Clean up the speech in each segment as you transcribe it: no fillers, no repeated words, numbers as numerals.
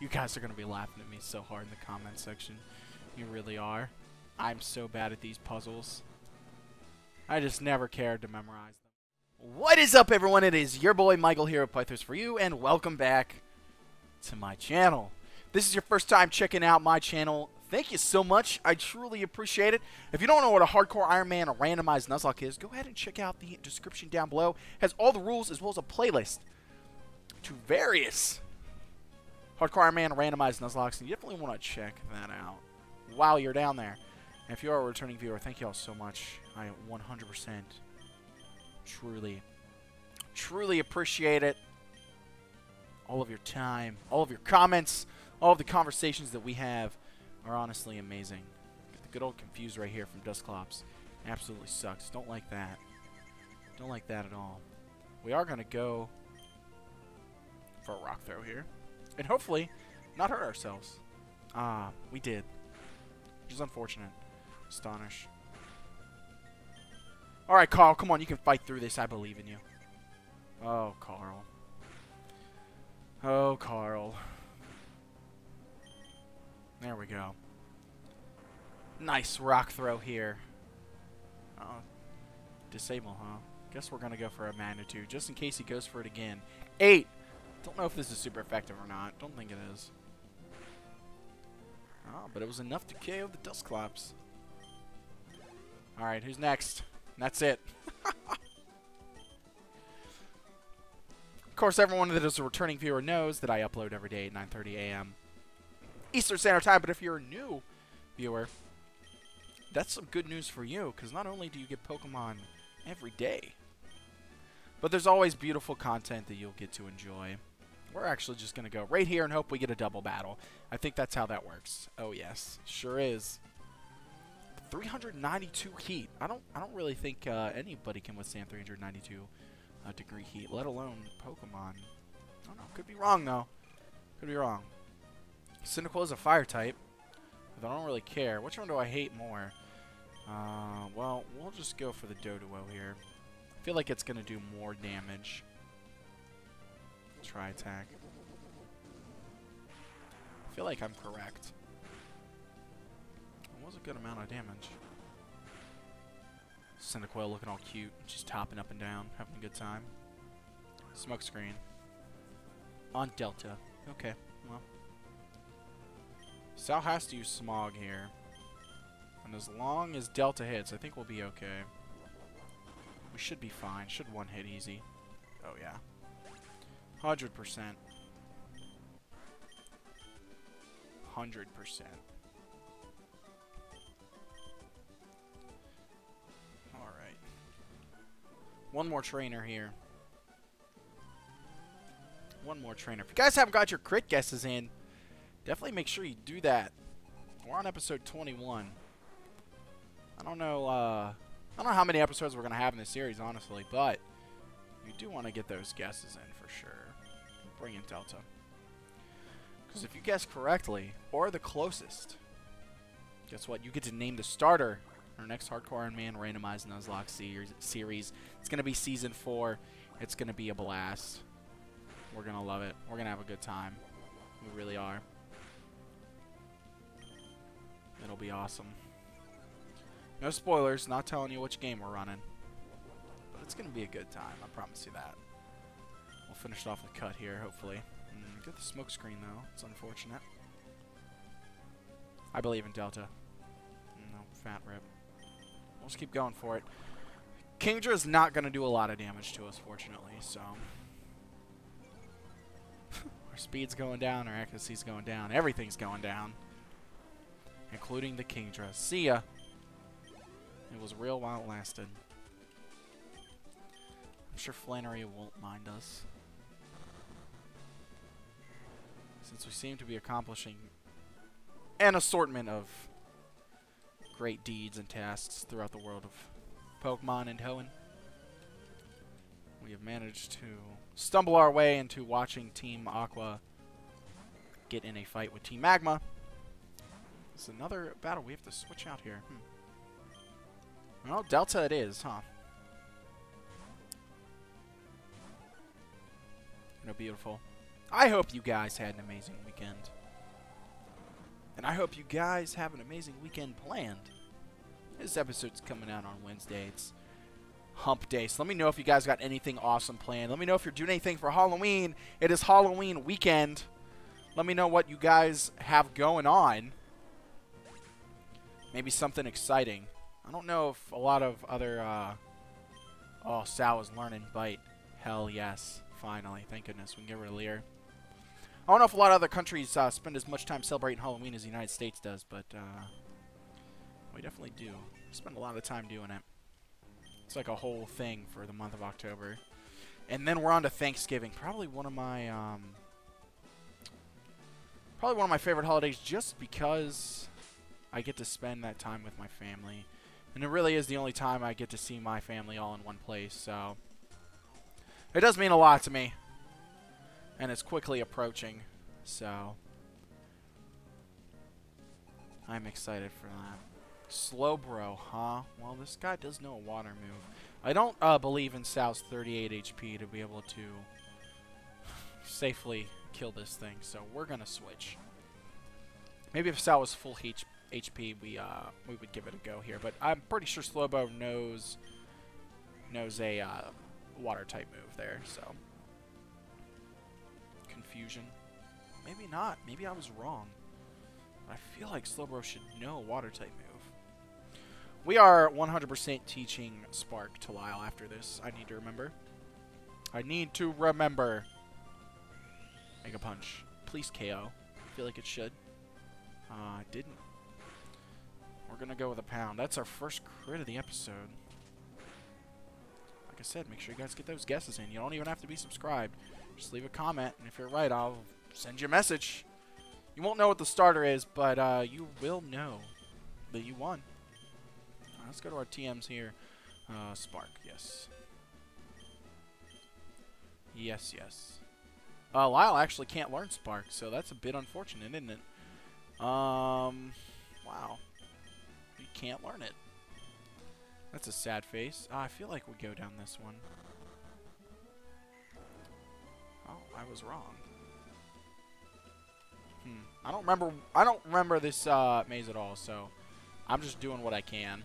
You guys are going to be laughing at me so hard in the comment section. You really are. I'm so bad at these puzzles. I just never cared to memorize them. What is up, everyone? It is your boy Michael here at Playthroughs for You, and welcome back to my channel. If this is your first time checking out my channel, thank you so much. I truly appreciate it. If you don't know what a Hardcore Iron Man or randomized Nuzlocke is, go ahead and check out the description down below. It has all the rules as well as a playlist to various Hardcore Iron Man or randomized Nuzlocke, and you definitely want to check that out while you're down there. And if you are a returning viewer, thank you all so much. I 100% truly appreciate it. All of your time, all of your comments, all of the conversations that we have are honestly amazing. Get the good old confused right here from Dusclops. Absolutely sucks. Don't like that. Don't like that at all. We are going to go for a rock throw here. And hopefully not hurt ourselves. Ah, we did. Which is unfortunate. Astonish. Alright, Carl. Come on. You can fight through this. I believe in you. Oh, Carl. Oh, Carl. There we go. Nice rock throw here. Uh-oh. Disable, huh? Guess we're going to go for a magnitude, just in case he goes for it again. 8! Don't know if this is super effective or not. Don't think it is. Oh, but it was enough to KO the Dusclops. Alright, who's next? That's it. Of course, everyone that is a returning viewer knows that I upload every day at 9:30 a.m. Eastern Standard Time, but if you're a new viewer, that's some good news for you, because not only do you get Pokemon every day, but there's always beautiful content that you'll get to enjoy. We're actually just going to go right here and hope we get a double battle. I think that's how that works. Oh, yes. Sure is. 392 heat. I don't really think anybody can withstand 392 degree heat, let alone Pokemon. I don't know. Could be wrong, though. Could be wrong. Cindercoil is a fire type, but I don't really care. Which one do I hate more? Well, we'll just go for the Doduo here. I feel like it's going to do more damage. Try attack. I feel like I'm correct. It was a good amount of damage. Cindercoil looking all cute. Just topping up and down. Having a good time. Smokescreen. On Delta. Okay, well. Sal has to use Smog here. And as long as Delta hits, I think we'll be okay. We should be fine. Should one hit easy. Oh, yeah. 100%. 100%. Alright. One more trainer here. One more trainer. If you guys haven't got your crit guesses in, definitely make sure you do that. We're on episode 21. I don't know how many episodes we're going to have in this series, honestly, but you do want to get those guesses in for sure. Bring in Delta. Because if you guess correctly, or the closest, guess what? You get to name the starter in our next Hardcore Iron Man randomized Nuzlocke series. It's going to be Season 4. It's going to be a blast. We're going to love it. We're going to have a good time. We really are. It'll be awesome. No spoilers, not telling you which game we're running. But it's going to be a good time, I promise you that. We'll finish it off with cut here, hopefully. Get the smoke screen, though. It's unfortunate. I believe in Delta. No, fat rip. We'll just keep going for it. Kingdra is not going to do a lot of damage to us, fortunately, so. Our speed's going down, our accuracy's going down, everything's going down. Including the Kingdra. See ya! It was real while it lasted. I'm sure Flannery won't mind us, since we seem to be accomplishing an assortment of great deeds and tasks throughout the world of Pokemon and Hoenn. We have managed to stumble our way into watching Team Aqua get in a fight with Team Magma. It's another battle we have to switch out here. Well, Delta it is, huh? You know, beautiful. I hope you guys had an amazing weekend. And I hope you guys have an amazing weekend planned. This episode's coming out on Wednesday. It's hump day. So let me know if you guys got anything awesome planned. Let me know if you're doing anything for Halloween. It is Halloween weekend. Let me know what you guys have going on. Maybe something exciting. I don't know if a lot of other... Oh, Sal is learning Bite. Hell yes. Finally. Thank goodness. We can get rid of Leer. I don't know if a lot of other countries spend as much time celebrating Halloween as the United States does, but we definitely do. We spend a lot of time doing it. It's like a whole thing for the month of October. And then we're on to Thanksgiving. Probably one of my... Probably one of my favorite holidays just because I get to spend that time with my family. And it really is the only time I get to see my family all in one place, so it does mean a lot to me. And it's quickly approaching, so I'm excited for that. Slowbro, huh? Well, this guy does know a water move. I don't believe in Sal's 38 HP to be able to safely kill this thing, so we're gonna switch. Maybe if Sal was full HP, we would give it a go here, but I'm pretty sure Slowbro knows a water type move there. So confusion, maybe not. Maybe I was wrong. I feel like Slowbro should know a water type move. We are 100% teaching Spark to Lyle after this. I need to remember. I need to remember. Mega Punch. Please KO. I feel like it should. I didn't. We're going to go with a Pound. That's our first crit of the episode. Like I said, make sure you guys get those guesses in. You don't even have to be subscribed. Just leave a comment, and if you're right, I'll send you a message. You won't know what the starter is, but you will know that you won. Right, let's go to our TMs here. Spark, yes. Yes, yes. Lyle actually can't learn Spark, so that's a bit unfortunate, isn't it? Wow. You can't learn it. That's a sad face. I feel like we go down this one. Oh, I was wrong. I don't remember this maze at all, so I'm just doing what I can.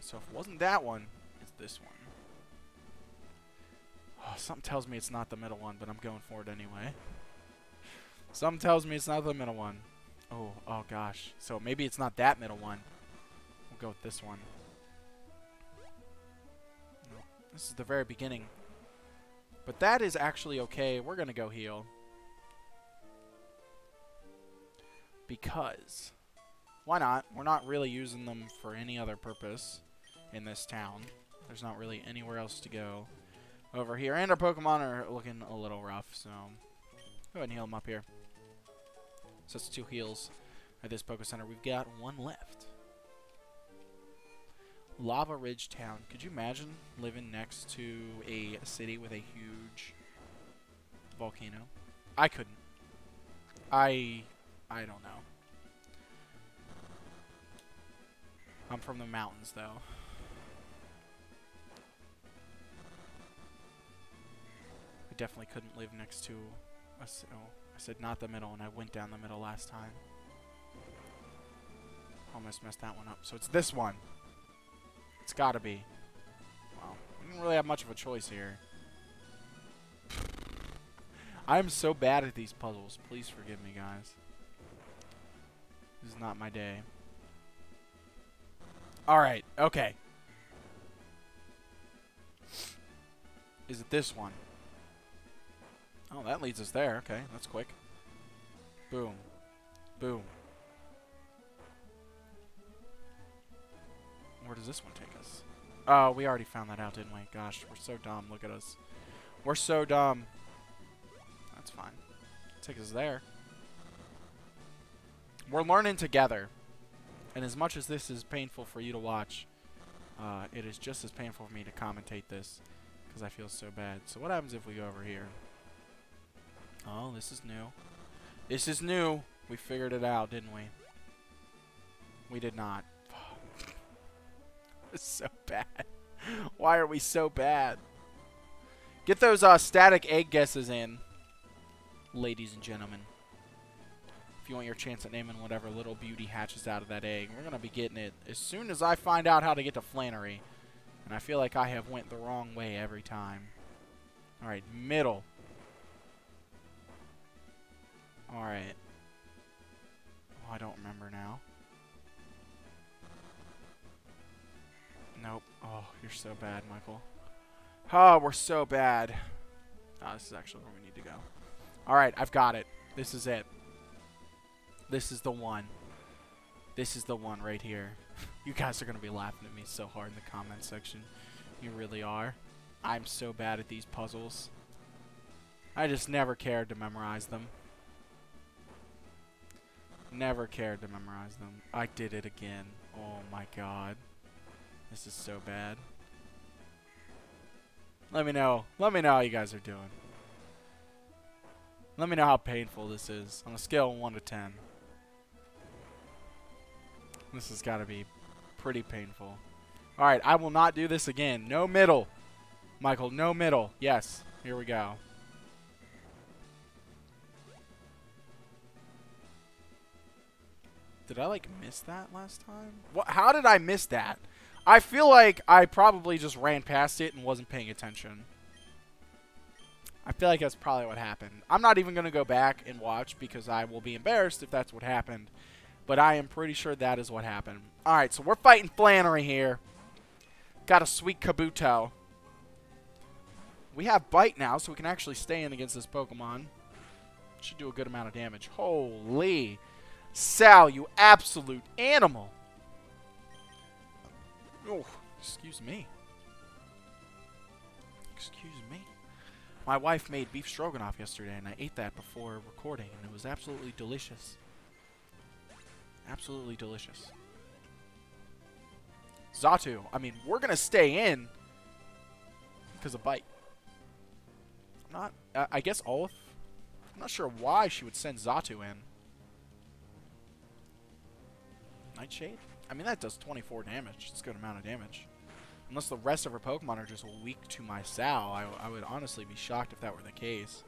So if it wasn't that one, it's this one. Oh, something tells me it's not the middle one, but I'm going for it anyway. Something tells me it's not the middle one. Oh, oh gosh. So maybe it's not that middle one. We'll go with this one. No, this is the very beginning. But that is actually okay. We're going to go heal. Because. Why not? We're not really using them for any other purpose in this town. There's not really anywhere else to go. Over here, and our Pokemon are looking a little rough, so go ahead and heal them up here. So that's 2 heals at this Poké Center. We've got 1 left. Lava Ridge Town. Could you imagine living next to a city with a huge volcano? I couldn't. I don't know. I'm from the mountains, though. Definitely couldn't live next to a I said not the middle, and I went down the middle last time. Almost messed that one up. So it's this one. It's gotta be. Well, we didn't really have much of a choice here. I'm so bad at these puzzles. Please forgive me, guys. This is not my day. Alright, okay. Is it this one? Oh, that leads us there. Okay, that's quick. Boom. Boom. Where does this one take us? Oh, we already found that out, didn't we? Gosh, we're so dumb. Look at us. We're so dumb. That's fine. Take us there. We're learning together. And as much as this is painful for you to watch, it is just as painful for me to commentate this because I feel so bad. So what happens if we go over here? Oh, this is new. This is new. We figured it out, didn't we? We did not. It's so bad. Why are we so bad? Get those static egg guesses in, ladies and gentlemen. If you want your chance at naming whatever little beauty hatches out of that egg, we're going to be getting it as soon as I find out how to get to Flannery. And I feel like I have went the wrong way every time. Alright, middle. Alright. Oh, I don't remember now. Nope. Oh, you're so bad, Michael. Oh, we're so bad. Oh, this is actually where we need to go. Alright, I've got it. This is it. This is the one. This is the one right here. You guys are going to be laughing at me so hard in the comment section. You really are. I'm so bad at these puzzles. I just never cared to memorize them. Never cared to memorize them. I did it again. Oh my god. This is so bad. Let me know. Let me know how you guys are doing. Let me know how painful this is. On a scale of 1 to 10. This has got to be pretty painful. Alright, I will not do this again. No middle. Michael, no middle. Yes, here we go. Did I, like, miss that last time? What? How did I miss that? I feel like I probably just ran past it and wasn't paying attention. I feel like that's probably what happened. I'm not even going to go back and watch because I will be embarrassed if that's what happened. But I am pretty sure that is what happened. Alright, so we're fighting Flannery here. Got a sweet Kabuto. We have Bite now, so we can actually stay in against this Pokemon. Should do a good amount of damage. Holy Sal, you absolute animal. Oh, excuse me. Excuse me. My wife made beef stroganoff yesterday, and I ate that before recording, and it was absolutely delicious. Absolutely delicious. Xatu. I mean, we're going to stay in because of Bite. Not, I guess Olaf. I'm not sure why she would send Xatu in. Nightshade? I mean, that does 24 damage. It's a good amount of damage. Unless the rest of her Pokemon are just weak to my Sal, I would honestly be shocked if that were the case.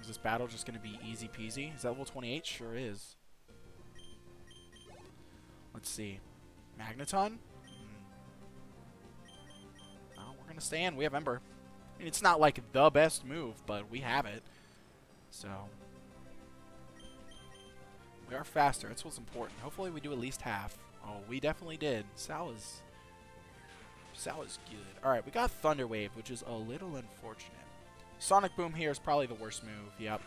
Is this battle just going to be easy peasy? Is that level 28? Sure is. Let's see. Magneton? No, we're going to stay in. We have Ember. I mean, it's not like the best move, but we have it. So. We are faster. That's what's important. Hopefully we do at least half. Oh, we definitely did. Sal is good. Alright, we got Thunder Wave, which is a little unfortunate. Sonic Boom here is probably the worst move. Yep.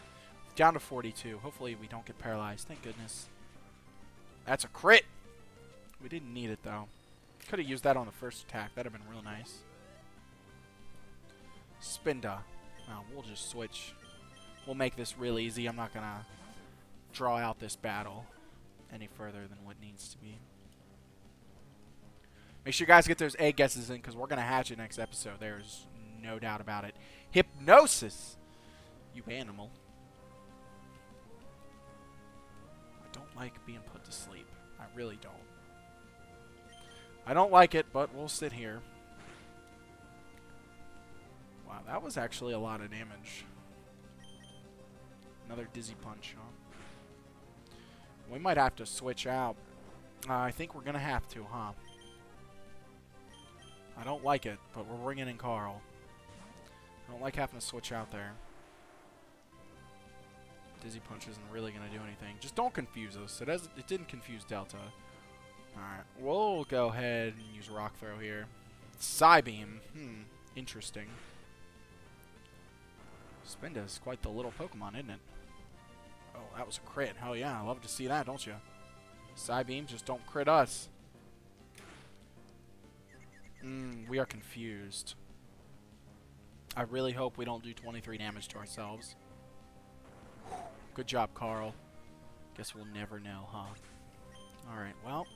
Down to 42. Hopefully we don't get paralyzed. Thank goodness. That's a crit! We didn't need it, though. Could have used that on the first attack. That would have been real nice. Spinda. Oh, we'll just switch. We'll make this real easy. I'm not going to draw out this battle any further than what needs to be. Make sure you guys get those egg guesses in because we're going to hatch it next episode. There's no doubt about it. Hypnosis! You animal. I don't like being put to sleep. I really don't. I don't like it, but we'll sit here. Wow, that was actually a lot of damage. Another Dizzy Punch, huh? We might have to switch out. I think we're going to have to, huh? I don't like it, but we're bringing in Carl. I don't like having to switch out there. Dizzy Punch isn't really going to do anything. Just don't confuse us. It didn't confuse Delta. Alright, we'll go ahead and use Rock Throw here. Psybeam. Hmm, interesting. Spinda's quite the little Pokemon, isn't it? Oh, that was a crit. Hell yeah, I love to see that, don't you? Psybeam, just don't crit us. We are confused. I really hope we don't do 23 damage to ourselves. Good job, Carl. Guess we'll never know, huh? Alright, well,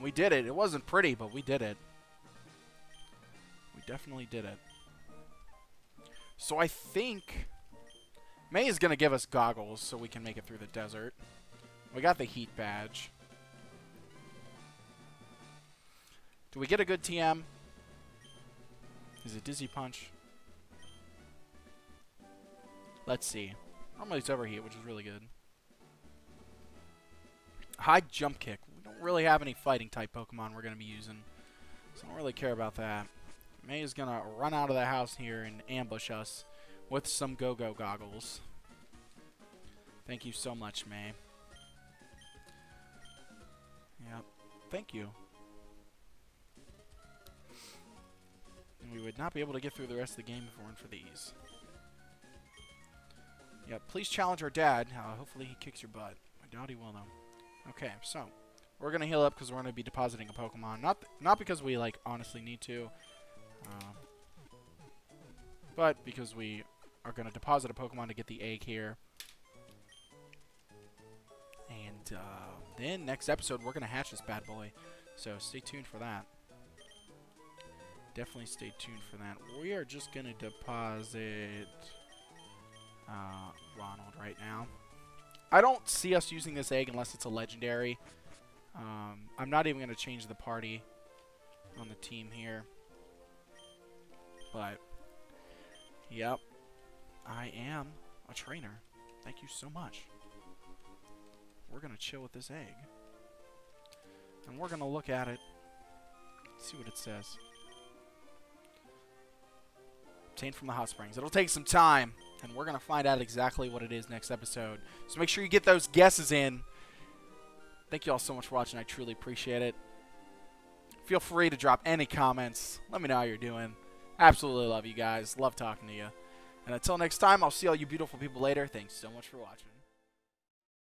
we did it. It wasn't pretty, but we did it. We definitely did it. So I think May is going to give us goggles so we can make it through the desert. We got the Heat Badge. Do we get a good TM? Is it Dizzy Punch? Let's see. Normally it's overheat, which is really good. High jump kick. We don't really have any fighting type Pokemon we're going to be using, so I don't really care about that. May is going to run out of the house here and ambush us with some go-go goggles. Thank you so much, May. Yep. Thank you. And we would not be able to get through the rest of the game if it weren't for these. Yep. Please challenge our dad. Hopefully he kicks your butt. I doubt he will, though. Okay, so we're going to heal up because we're going to be depositing a Pokemon. Not because we, like, honestly need to. But because we are going to deposit a Pokemon to get the egg here. And then next episode, we're going to hatch this bad boy. So stay tuned for that. Definitely stay tuned for that. We are just going to deposit Ronald right now. I don't see us using this egg unless it's a legendary. I'm not even going to change the party on the team here. But, yep, I am a trainer. Thank you so much. We're going to chill with this egg. And we're going to look at it. See what it says. Obtained from the hot springs. It'll take some time. And we're going to find out exactly what it is next episode. So make sure you get those guesses in. Thank you all so much for watching. I truly appreciate it. Feel free to drop any comments. Let me know how you're doing. Absolutely love you guys. Love talking to you. And until next time, I'll see all you beautiful people later. Thanks so much for watching.